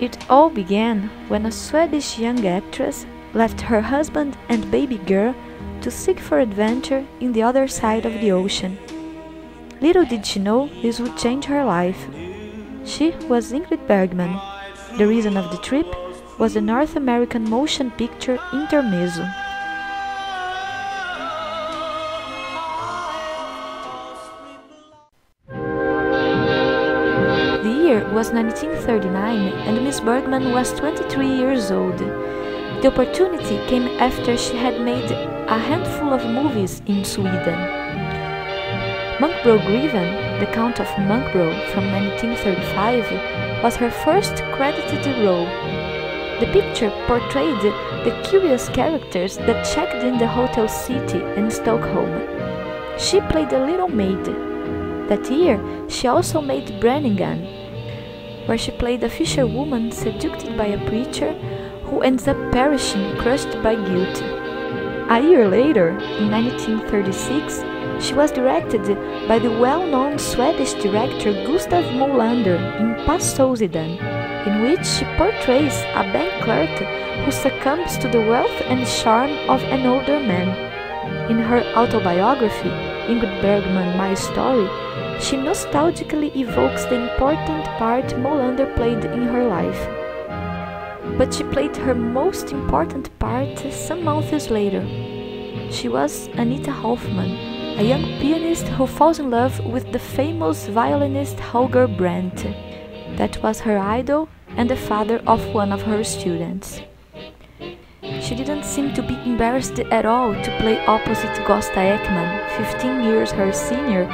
It all began when a Swedish young actress left her husband and baby girl to seek for adventure in the other side of the ocean. Little did she know this would change her life. She was Ingrid Bergman. The reason of the trip was the North American motion picture Intermezzo. The year was 1939 and Miss Bergman was 23 years old. The opportunity came after she had made a handful of movies in Sweden. Munkbrogreven, the Count of Munkbro from 1935, was her first credited role. The picture portrayed the curious characters that checked in the Hotel City in Stockholm. She played a little maid. That year, she also made Brenningan, where she played a fisherwoman seduced by a preacher who ends up perishing crushed by guilt. A year later, in 1936, she was directed by the well-known Swedish director Gustav Molander in Pa Sosidan, in which she portrays a bank clerk who succumbs to the wealth and charm of an older man. In her autobiography, Ingrid Bergman, My Story, she nostalgically evokes the important part Molander played in her life. But she played her most important part some months later. She was Anita Hoffman, a young pianist who falls in love with the famous violinist Holger Brant. That was her idol and the father of one of her students. She didn't seem to be embarrassed at all to play opposite Gösta Ekman, 15 years her senior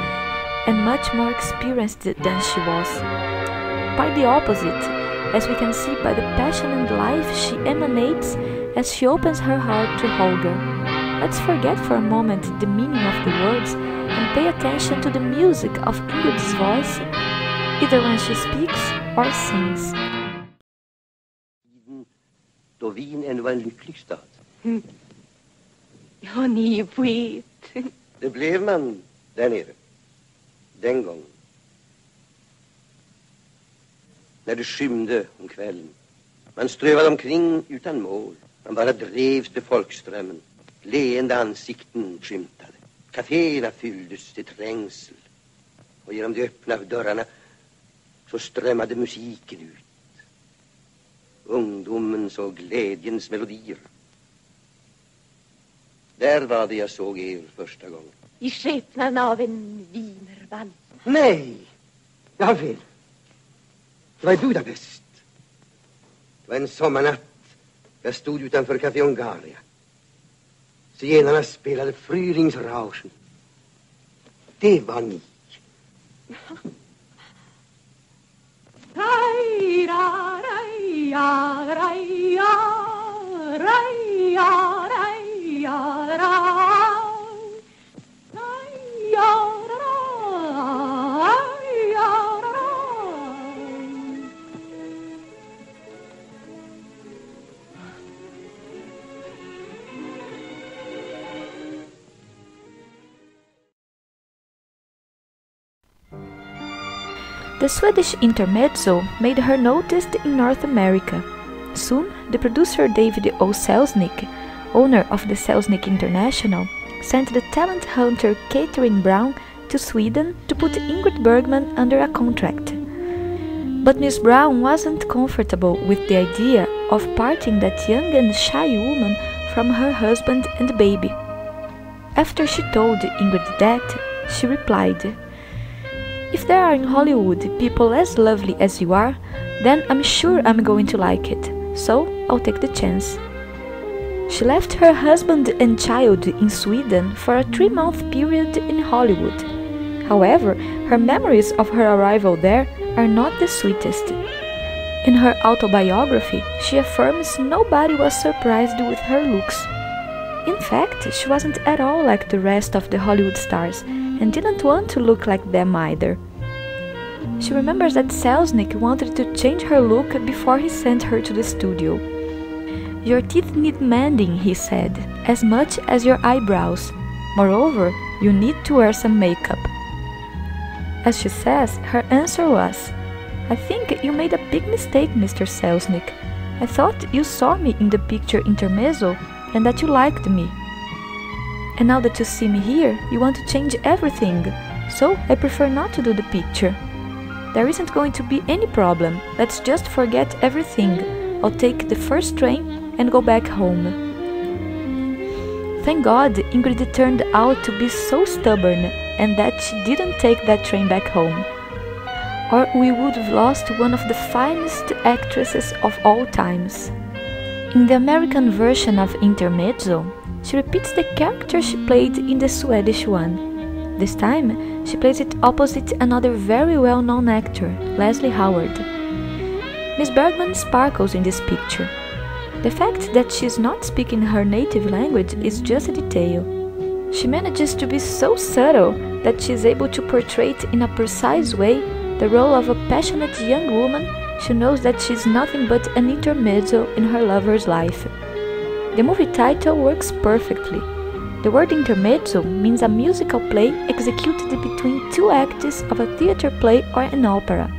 and much more experienced than she was. Quite the opposite, as we can see by the passion and life she emanates as she opens her heart to Holger. Let's forget for a moment the meaning of the words and pay attention to the music of Ingrid's voice, either when she speaks or sings. Då Wien ändå en lycklig stad. Ja, ni vet. Det blev man där nere. Den gången. När det skymde om kvällen. Man strövade omkring utan mål. Man bara drevs till folkströmmen. Leende ansikten skymtade. Kaféerna fylldes till trängsel. Och genom de öppna dörrarna så strömmade musiken ut. Ungdomen såg glädjens melodier. Där var det jag såg er första gången. I skepnaden av en vinervals. Nej, jag har fel. Det var i Budapest. Det var en sommarnatt. Jag stod utanför Café Ungaria. Zigenarna spelade Frühlingsrauschen. Det var ni. The Swedish Intermezzo made her noticed in North America. Soon, the producer David O. Selznick, owner of the Selznick International, sent the talent hunter Catherine Brown to Sweden to put Ingrid Bergman under a contract. But Miss Brown wasn't comfortable with the idea of parting that young and shy woman from her husband and baby. After she told Ingrid that, she replied, "If there are in Hollywood people as lovely as you are, then I'm sure I'm going to like it, so I'll take the chance." She left her husband and child in Sweden for a 3-month period in Hollywood. However, her memories of her arrival there are not the sweetest. In her autobiography, she affirms nobody was surprised with her looks. In fact, she wasn't at all like the rest of the Hollywood stars, and didn't want to look like them either. She remembers that Selznick wanted to change her look before he sent her to the studio. "Your teeth need mending," he said, "as much as your eyebrows. Moreover, you need to wear some makeup." As she says, her answer was, I think you made a big mistake, Mr. Selznick. I thought you saw me in the picture Intermezzo and that you liked me. And now that you see me here, you want to change everything, so I prefer not to do the picture. There isn't going to be any problem, let's just forget everything. I'll take the first train and go back home. Thank God Ingrid turned out to be so stubborn and that she didn't take that train back home. Or we would have lost one of the finest actresses of all times. In the American version of Intermezzo, she repeats the character she played in the Swedish one. This time, she plays it opposite another very well-known actor, Leslie Howard. Miss Bergman sparkles in this picture. The fact that she is not speaking her native language is just a detail. She manages to be so subtle that she is able to portray it in a precise way the role of a passionate young woman who knows that she is nothing but an intermezzo in her lover's life. The movie title works perfectly. The word intermezzo means a musical play executed between two acts of a theater play or an opera.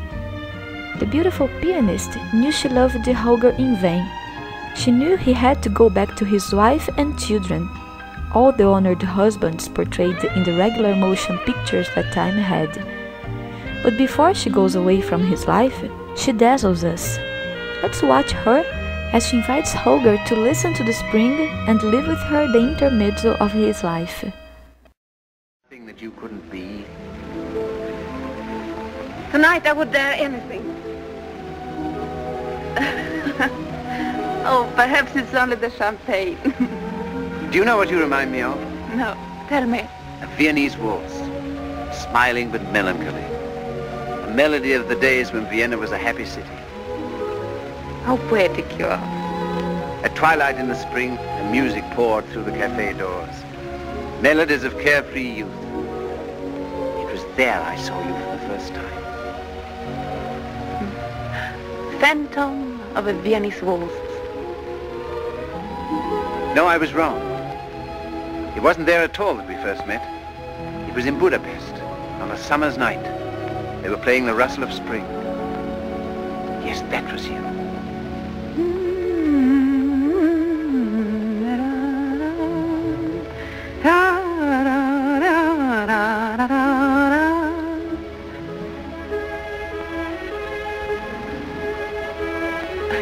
The beautiful pianist knew she loved Holger in vain. She knew he had to go back to his wife and children. All the honored husbands portrayed in the regular motion pictures that time had. But before she goes away from his life, she dazzles us. Let's watch her as she invites Holger to listen to the spring and live with her the intermezzo of his life. Thing that you couldn't be. Tonight I would dare anything. Oh, perhaps it's only the champagne. Do you know what you remind me of? No, tell me. A Viennese waltz, smiling but melancholy. A melody of the days when Vienna was a happy city. How poetic you are. At twilight in the spring, the music poured through the cafe doors. Melodies of carefree youth. It was there I saw you for the first time. Phantom of a Viennese waltz. No, I was wrong. It wasn't there at all that we first met. It was in Budapest on a summer's night. They were playing The Rustle of Spring. Yes, that was you.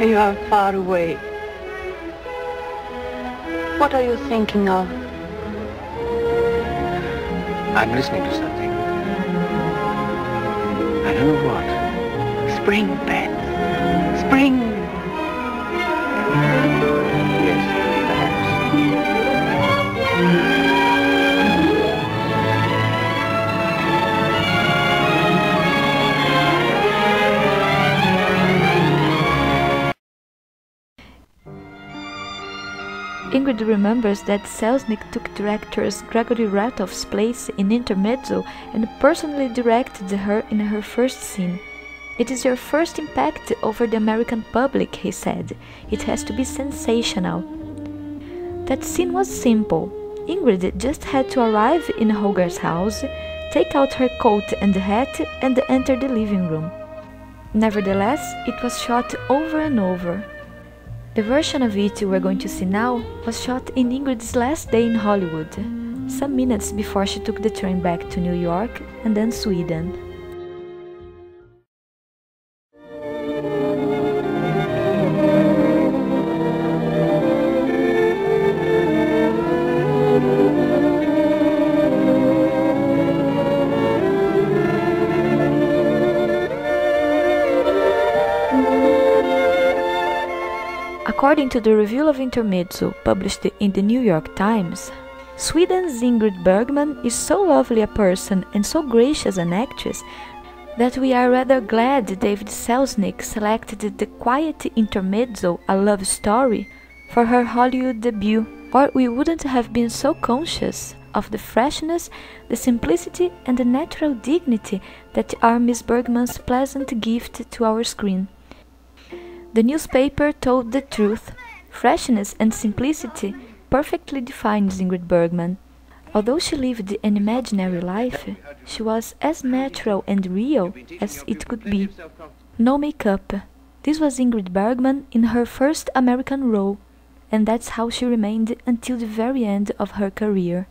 You are far away. What are you thinking of? I'm listening to something. I don't know what. Spring beds. Spring. Yes, perhaps. Ingrid remembers that Selznick took director Gregory Ratoff's place in Intermezzo and personally directed her in her first scene. It is your first impact over the American public, he said. It has to be sensational. That scene was simple. Ingrid just had to arrive in Holger's house, take out her coat and hat, and enter the living room. Nevertheless, it was shot over and over. The version of it we're going to see now was shot in Ingrid's last day in Hollywood, some minutes before she took the train back to New York and then Sweden. According to the review of Intermezzo, published in the New York Times, Sweden's Ingrid Bergman is so lovely a person and so gracious an actress that we are rather glad David Selznick selected the quiet Intermezzo, a love story, for her Hollywood debut, or we wouldn't have been so conscious of the freshness, the simplicity and the natural dignity that are Miss Bergman's pleasant gift to our screen. The newspaper told the truth. Freshness and simplicity perfectly defines Ingrid Bergman. Although she lived an imaginary life, she was as natural and real as it could be. No makeup. This was Ingrid Bergman in her first American role, and that's how she remained until the very end of her career.